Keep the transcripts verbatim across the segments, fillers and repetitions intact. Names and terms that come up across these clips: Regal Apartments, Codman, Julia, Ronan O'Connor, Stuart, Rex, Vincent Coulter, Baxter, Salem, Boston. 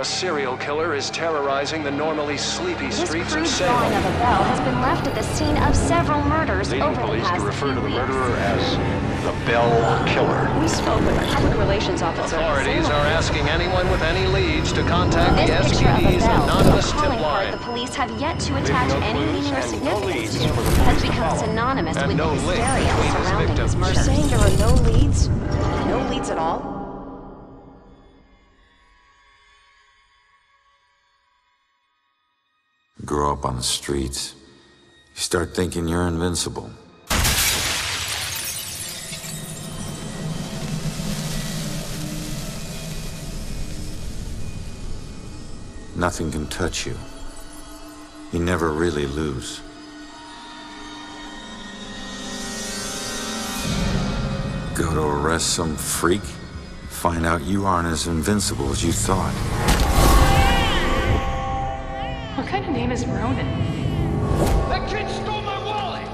A serial killer is terrorizing the normally sleepy streets of Salem. This crude drawing of a bell has been left at the scene of several murders over the past few weeks. Leading police to refer to the murderer as the Bell Killer. We spoke with a public relations officer. Authorities are asking anyone with any leads to contact the S P D's anonymous tip line. The police have yet to attach any meaning or significance to has become synonymous with the hysteria surrounding his murder. You're saying there are no leads? No leads at all? Grow up on the streets, you start thinking you're invincible. Nothing can touch you. You never really lose. Go to arrest some freak, find out you aren't as invincible as you thought. What kind of name is Ronan? That kid stole my wallet!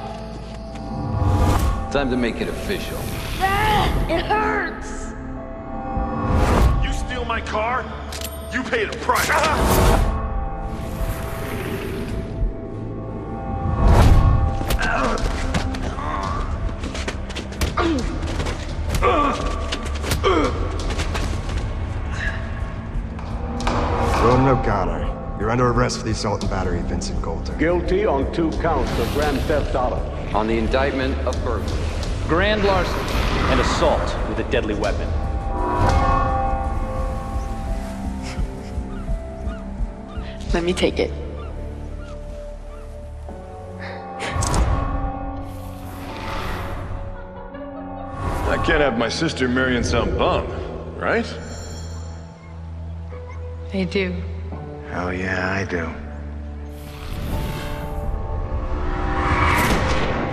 Time to make it official. Dad, it hurts! You steal my car, you pay the price. Ronan O'Connor. You're under arrest for the assault and battery of Vincent Coulter. Guilty on two counts of grand theft auto. On the indictment of burglary, grand larceny, and assault with a deadly weapon. Let me take it. I can't have my sister marrying some bum, right? They do. Oh, yeah, I do.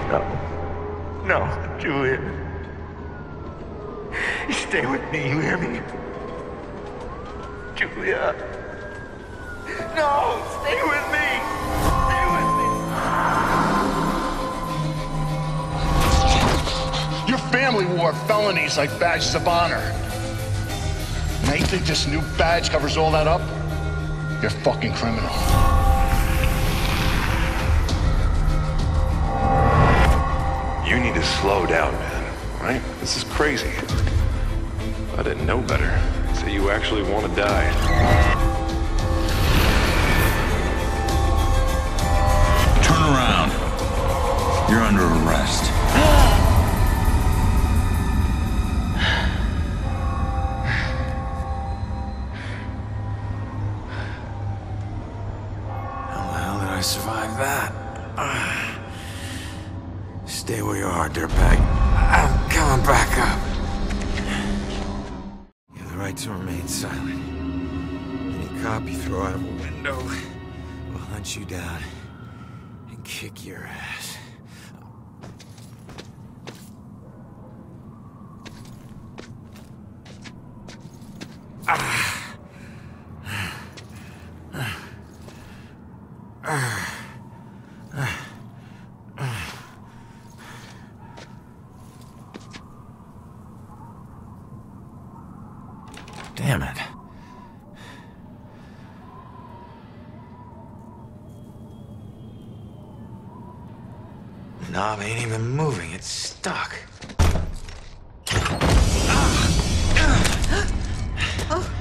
No. No, Julia. Stay with me, you hear me? Julia. No, stay with me. Stay with me. Your family wore felonies like badges of honor. Now you think this new badge covers all that up? You're a fucking criminal. You need to slow down, man. Right? This is crazy. I didn't know better. So you actually want to die. Turn around. You're under arrest. Survive that. Uh, stay where you are, dirtbag. I'm coming back up. You have the right to remain silent. Any cop you throw out of a window will hunt you down and kick your ass. Damn it. The knob ain't even moving, it's stuck. Oh.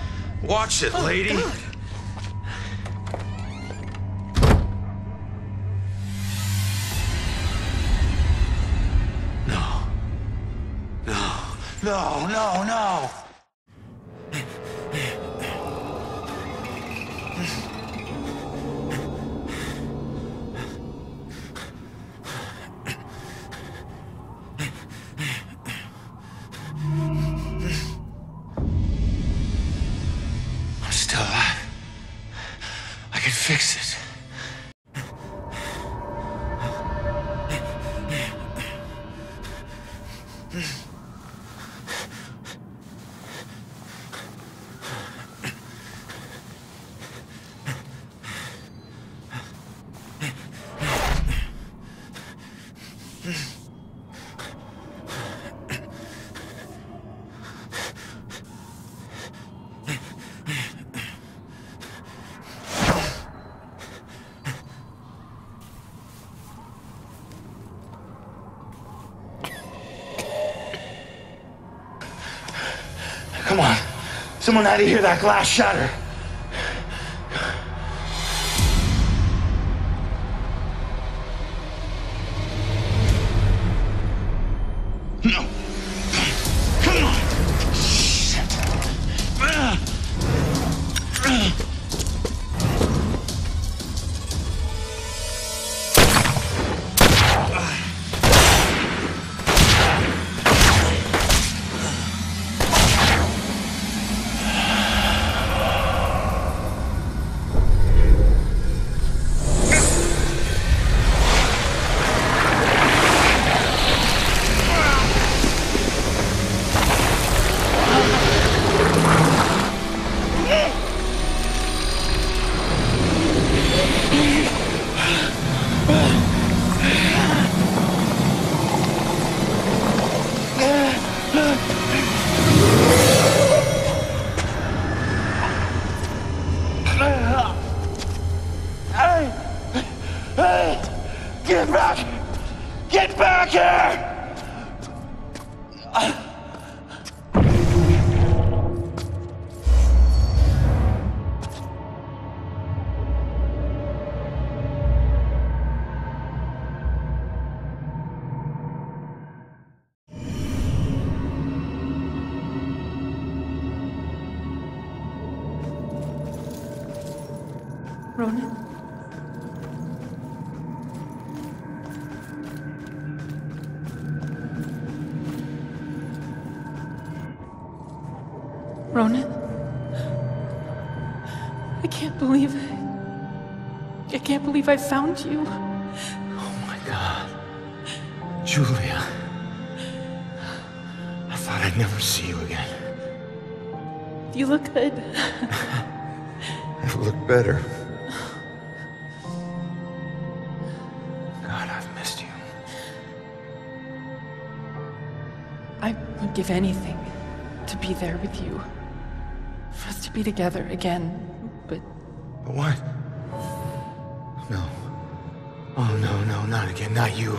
Watch it, lady. Oh, God. No, no, no! I'm still alive. I can fix it. Come on. Someone had to hear that glass shatter. No. Come on. Shit. Uh, uh. Ronan? Ronan? I can't believe it. I can't believe I found you. Oh my God. Julia. I thought I'd never see you again. You look good. I've looked better. Give anything to be there with you, for us to be together again, but... But what? No. Oh, no, no, not again, not you.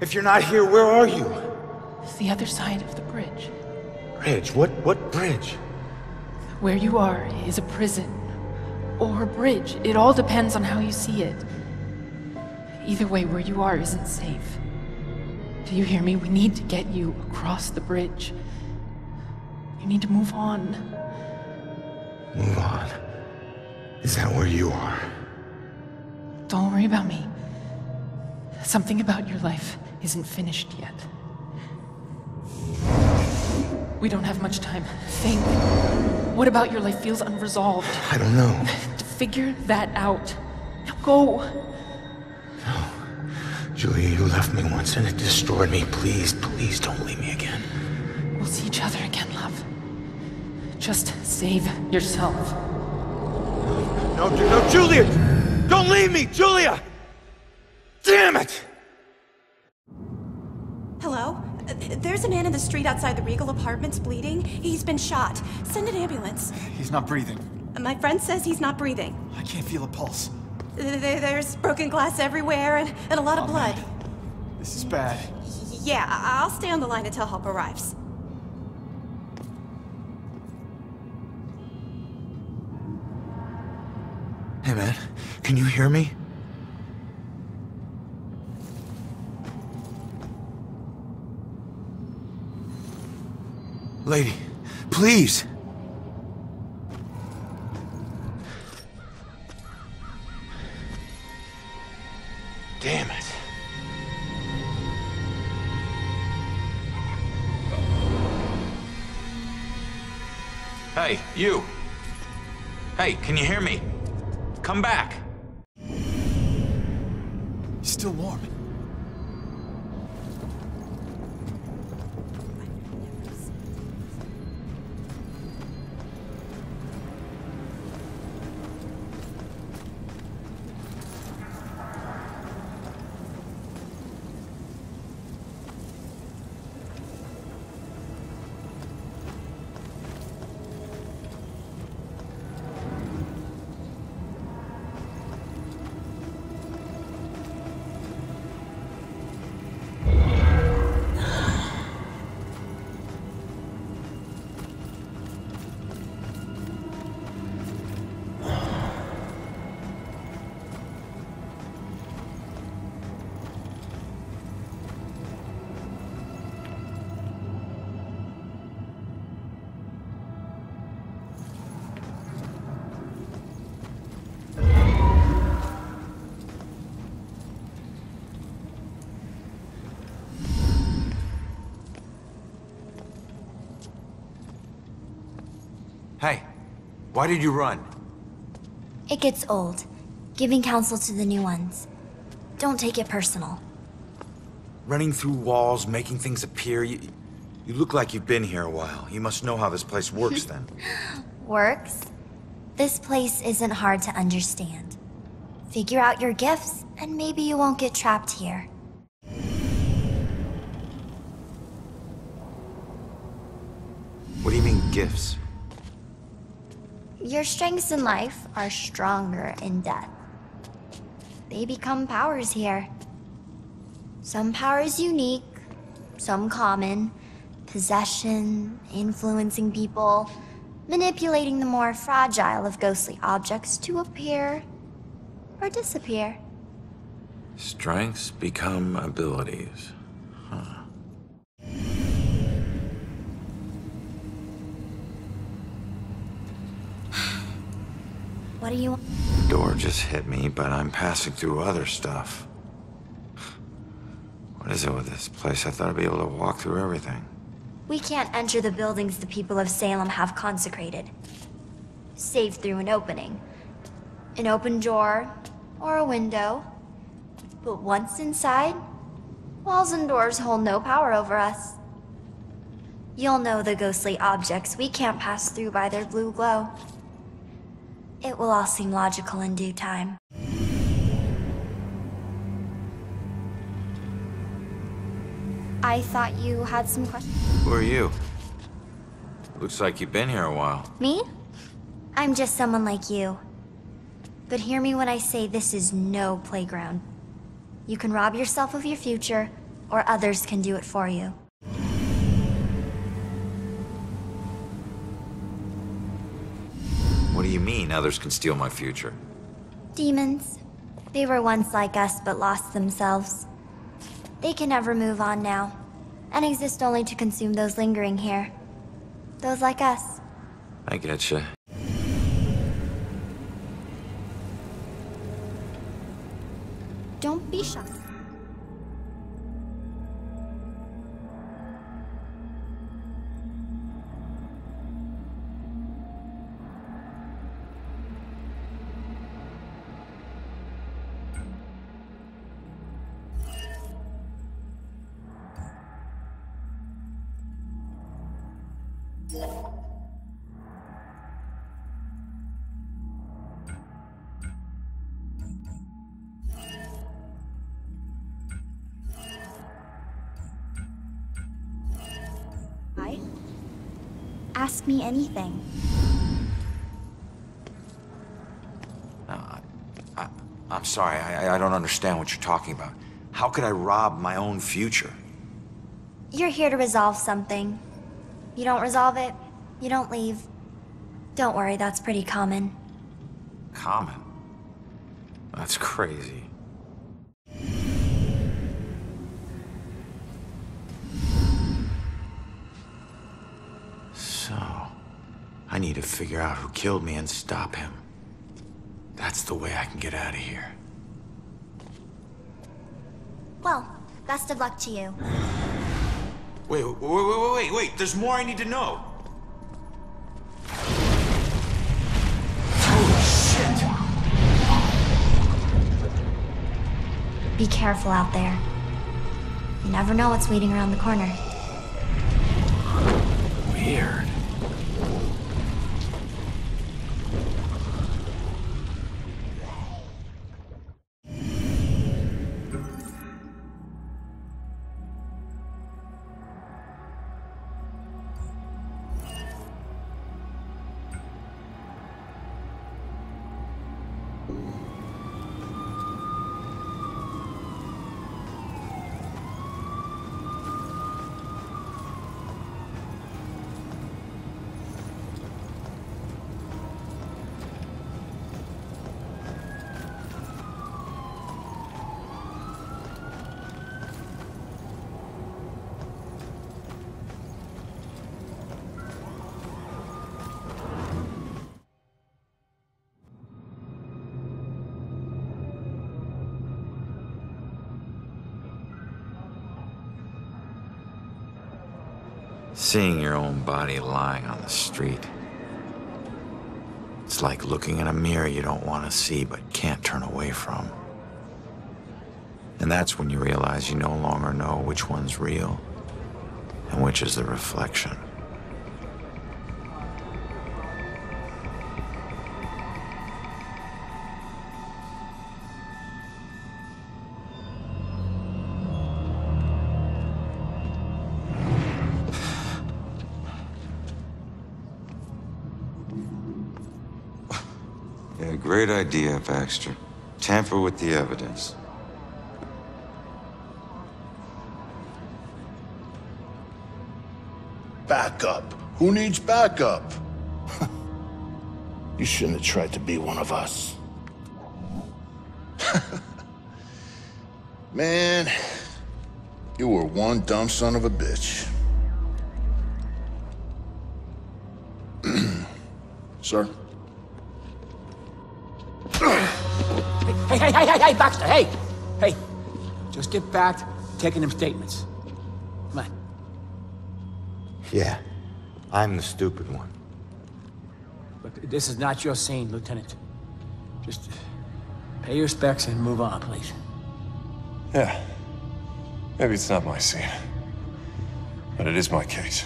If you're not here, where are you? It's the other side of the bridge. Bridge? What, what bridge? Where you are is a prison, or a bridge. It all depends on how you see it. Either way, where you are isn't safe. Do you hear me? We need to get you across the bridge. You need to move on. Move on? Is that where you are? Don't worry about me. Something about your life isn't finished yet. We don't have much time. Think. What about your life feels unresolved? I don't know. To figure that out. Now go. No. Julia, you left me once and it destroyed me. Please, please don't leave me again. We'll see each other again, love. Just save yourself. No, no, no, Julia! Don't leave me, Julia! Damn it! Hello? There's a man in the street outside the Regal Apartments bleeding. He's been shot. Send an ambulance. He's not breathing. My friend says he's not breathing. I can't feel a pulse. There's broken glass everywhere, and, and a lot of oh, blood. Man. This is bad. Yeah, I'll stay on the line until help arrives. Hey man, can you hear me? Lady, please! Damn it. Hey, you. Hey, can you hear me? Come back. He's still warm. Hey, why did you run? It gets old, giving counsel to the new ones. Don't take it personal. Running through walls, making things appear, you, you look like you've been here a while. You must know how this place works then. Works? This place isn't hard to understand. Figure out your gifts, and maybe you won't get trapped here. What do you mean, gifts? Your strengths in life are stronger in death. They become powers here. Some power is unique, some common. Possession, influencing people, manipulating the more fragile of ghostly objects to appear or disappear. Strengths become abilities. Huh. What do you want? The door just hit me, but I'm passing through other stuff. What is it with this place? I thought I'd be able to walk through everything. We can't enter the buildings the people of Salem have consecrated. Save through an opening. An open door, or a window. But once inside, walls and doors hold no power over us. You'll know the ghostly objects we can't pass through by their blue glow. It will all seem logical in due time. I thought you had some questions. Who are you? Looks like you've been here a while. Me? I'm just someone like you. But hear me when I say this is no playground. You can rob yourself of your future, or others can do it for you. What do you mean others can steal my future? Demons. They were once like us, but lost themselves. They can never move on now, and exist only to consume those lingering here. Those like us. I getcha. Don't be shy. Ask me anything. No, I, I, I'm sorry. I, I don't understand what you're talking about. How could I rob my own future? You're here to resolve something. You don't resolve it, you don't leave. Don't worry, that's pretty common. Common? That's crazy. I need to figure out who killed me and stop him. That's the way I can get out of here. Well, best of luck to you. Wait, wait, wait, wait, wait, there's more I need to know. Holy shit! Be careful out there. You never know what's waiting around the corner. Weird. Seeing your own body lying on the street, It's like looking in a mirror you don't want to see but can't turn away from. And that's when you realize you no longer know which one's real and which is the reflection. Great idea, Baxter. Tamper with the evidence. Backup? Who needs backup? You shouldn't have tried to be one of us. Man, you were one dumb son of a bitch. Sir? Hey, hey, hey, hey, hey, Baxter, hey! Hey, just get back to taking them statements. Come on. Yeah, I'm the stupid one. Look, this is not your scene, Lieutenant. Just pay your respects and move on, please. Yeah. Maybe it's not my scene. But it is my case.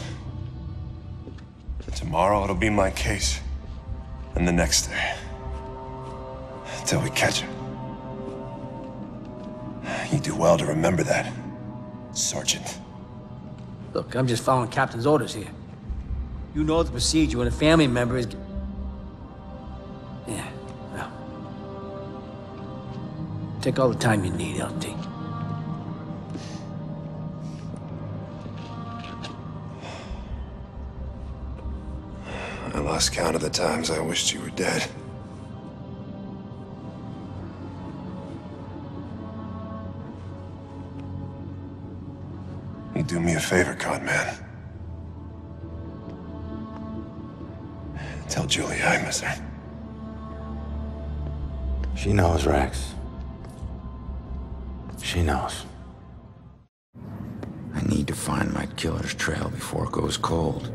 Tomorrow it'll be my case. And the next day. Until we catch him. You do well to remember that, Sergeant. Look, I'm just following Captain's orders here. You know the procedure when a family member is... Yeah, well... Take all the time you need, L T. I lost count of the times I wished you were dead. You do me a favor, Codman. Tell Julia I miss her. She knows, Rex. She knows. I need to find my killer's trail before it goes cold.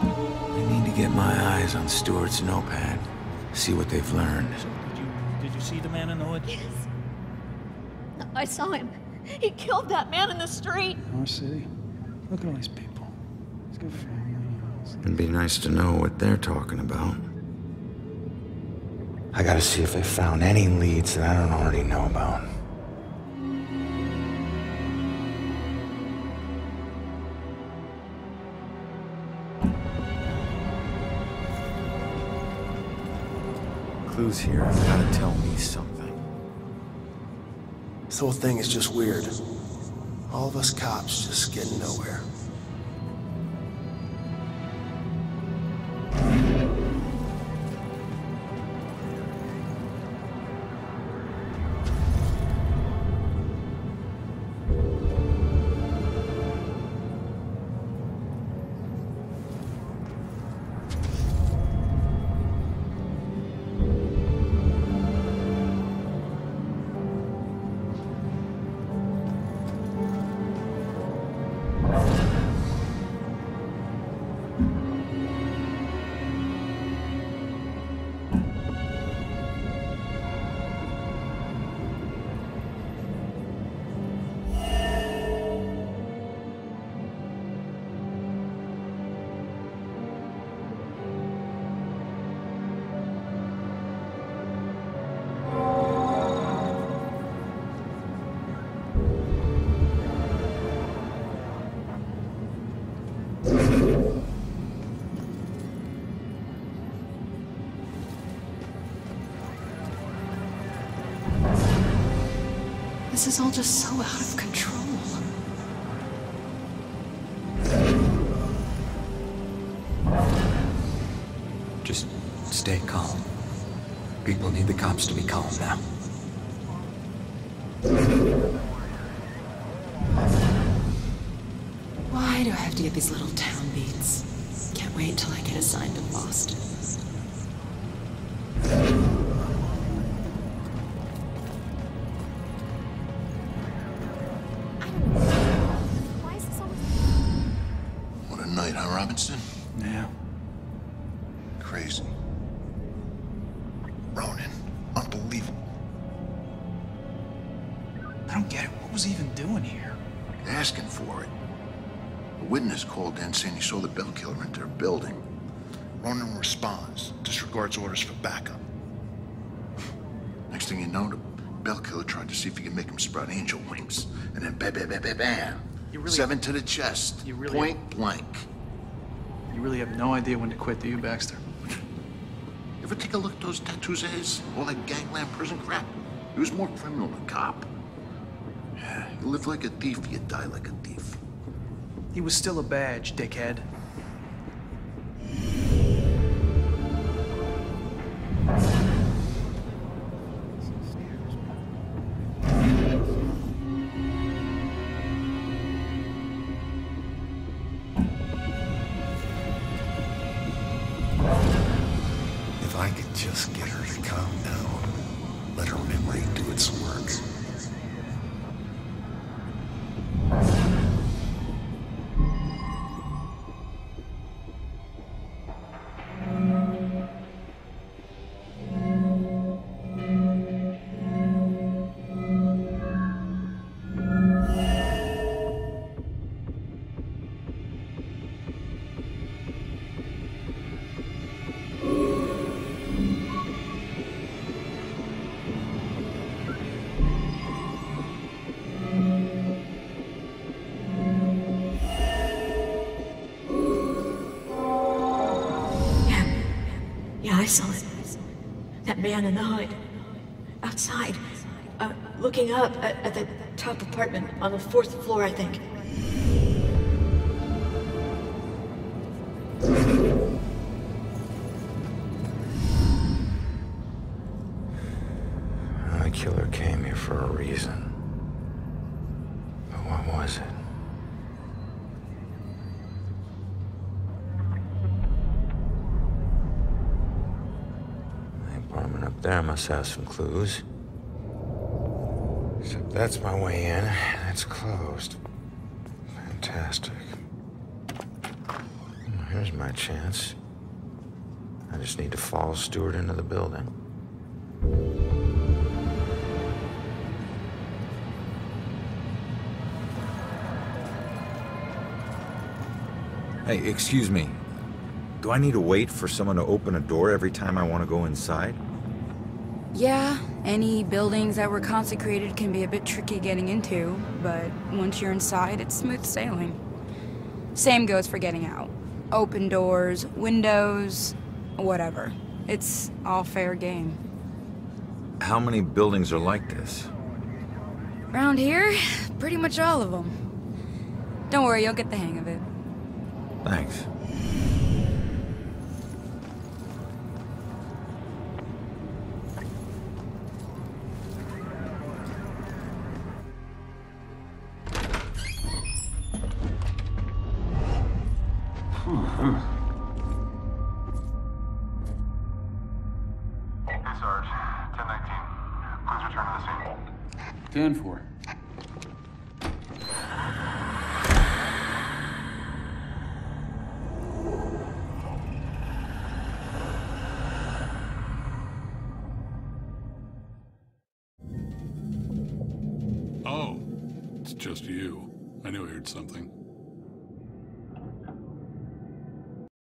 I need to get my eyes on Stuart's notepad, see what they've learned. See the man in the hood? Yes. I saw him. He killed that man in the street. Our city. Look at all these people. Let's go find. It'd be nice to know what they're talking about. I gotta see if they found any leads that I don't already know about. Clues here have got to tell me something. This whole thing is just weird. All of us cops just getting nowhere. This is all just so out of control. Just stay calm. People need the cops to be calm now. Why do I have to get these little town beats? Can't wait till I get assigned to Boston. crazy. Ronan, unbelievable. I don't get it. What was he even doing here? Asking for it. A witness called in saying he saw the bill killer enter a building. Ronan responds, disregards orders for backup. Next thing you know, the bill killer tried to see if he could make him sprout angel wings, and then bam, bam, bam, bam, bam. Really, seven to the chest, you really point have, blank. You really have no idea when to quit, do you, Baxter? You ever take a look at those tattoos of his? All that gangland prison crap? He was more criminal than cop. You live like a thief, you die like a thief. He was still a badge, dickhead. I saw it. That man in the hood. Outside. Uh, looking up at, at the top apartment on the fourth floor, I think. The killer came here for a reason. But what was it? There must have some clues. Except that's my way in. That's closed. Fantastic. Here's my chance. I just need to follow Stuart into the building. Hey, excuse me. Do I need to wait for someone to open a door every time I want to go inside? Yeah, any buildings that were consecrated can be a bit tricky getting into, but once you're inside, it's smooth sailing. Same goes for getting out. Open doors, windows, whatever. It's all fair game. How many buildings are like this? Around here, pretty much all of them. Don't worry, you'll get the hang of it. Thanks. For Oh, it's just you. I knew I heard something.